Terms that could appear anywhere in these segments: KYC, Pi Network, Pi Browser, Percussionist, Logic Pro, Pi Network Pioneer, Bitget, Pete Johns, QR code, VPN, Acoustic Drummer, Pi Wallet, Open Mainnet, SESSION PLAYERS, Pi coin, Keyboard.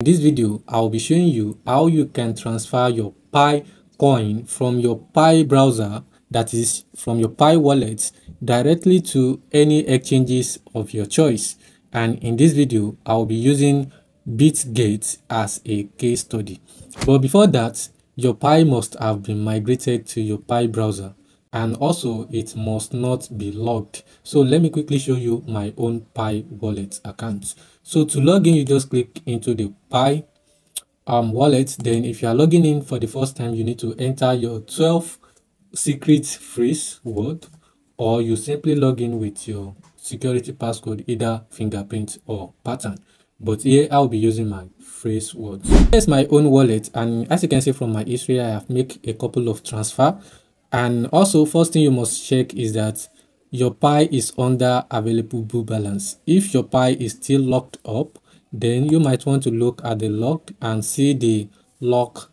In this video, I'll be showing you how you can transfer your Pi coin from your Pi browser, that is from your Pi wallet, directly to any exchanges of your choice. And in this video, I'll be using Bitget as a case study. But before that, your Pi must have been migrated to your Pi browser, and also it must not be logged. So let me quickly show you my own Pi wallet account. So to log in, you just click into the Pi wallet. Then if you are logging in for the first time, you need to enter your 12 secret phrase word, or you simply log in with your security passcode, either fingerprint or pattern. But here I'll be using my phrase word. Here's my own wallet, and as you can see from my history, I have made a couple of transfer. And also, first thing you must check is that your Pi is under available balance. If your Pi is still locked up, then you might want to look at the lock and see the lock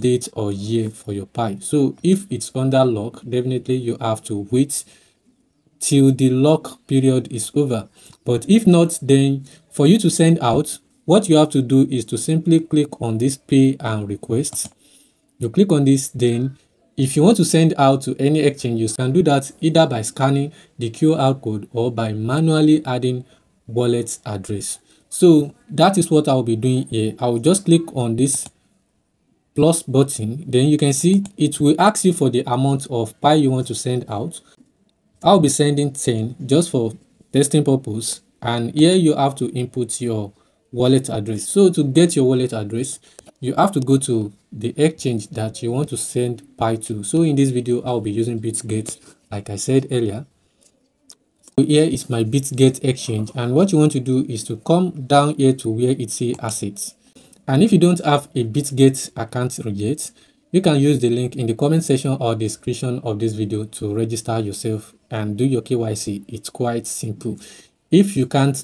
date or year for your Pi. So if it's under lock, definitely you have to wait till the lock period is over. But if not, then for you to send out, what you have to do is to simply click on this pay and request. You click on this, then if you want to send out to any exchange, you can do that either by scanning the QR code or by manually adding wallet address. So that is what I'll be doing here. I'll just click on this plus button. Then you can see it will ask you for the amount of Pi you want to send out. I'll be sending 10 just for testing purpose. And here you have to input your wallet address. So to get your wallet address, you have to go to the exchange that you want to send Pi to. So in this video, I'll be using Bitget, like I said earlier. So here is my Bitget exchange, and what you want to do is to come down here to where it says assets. And if you don't have a Bitget account yet, you can use the link in the comment section or description of this video to register yourself and do your KYC. It's quite simple. If you can't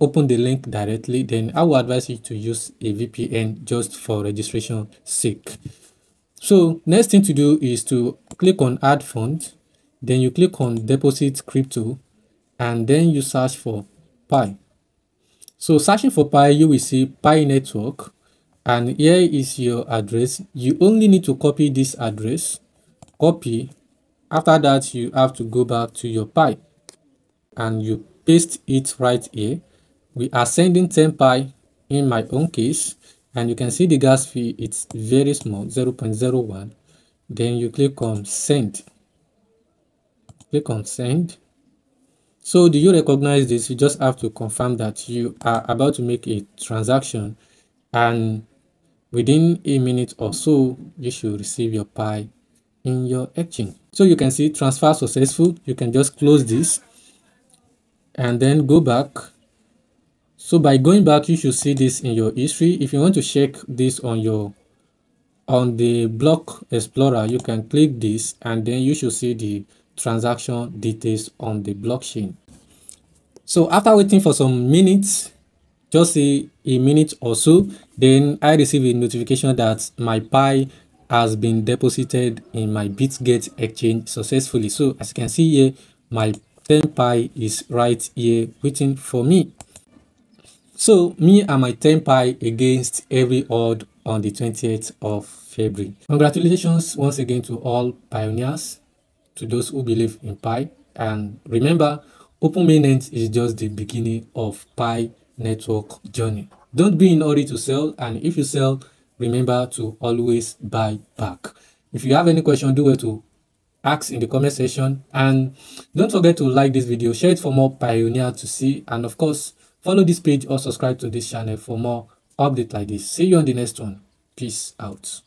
open the link directly, then I will advise you to use a VPN just for registration sake. So next thing to do is to click on add fund, then you click on deposit crypto, and then you search for Pi. So searching for Pi, you will see Pi Network, and here is your address. You only need to copy this address, copy. After that, you have to go back to your Pi and you paste it right here. We are sending 10 Pi in my own case, and you can see the gas fee, it's very small, 0.01. Then you click on send. Click on send. So do you recognize this? You just have to confirm that you are about to make a transaction, and within a minute or so, you should receive your Pi in your exchange. So you can see transfer successful. You can just close this and then go back. So by going back, you should see this in your history. If you want to check this on the block explorer, you can click this, and then you should see the transaction details on the blockchain. So after waiting for some minutes, just say a minute or so, then I receive a notification that my Pi has been deposited in my Bitget exchange successfully. So as you can see here, my 10 Pi is right here waiting for me. So me and my 10 Pi against every odd on the 28th of February. Congratulations once again to all pioneers, to those who believe in Pi. And remember, open mainnet is just the beginning of Pi network journey. Don't be in a hurry to sell, and if you sell, remember to always buy back. If you have any question, do it to ask in the comment section, and don't forget to like this video, share it for more pioneers to see, and of course, follow this page or subscribe to this channel for more updates like this. See you on the next one. Peace out.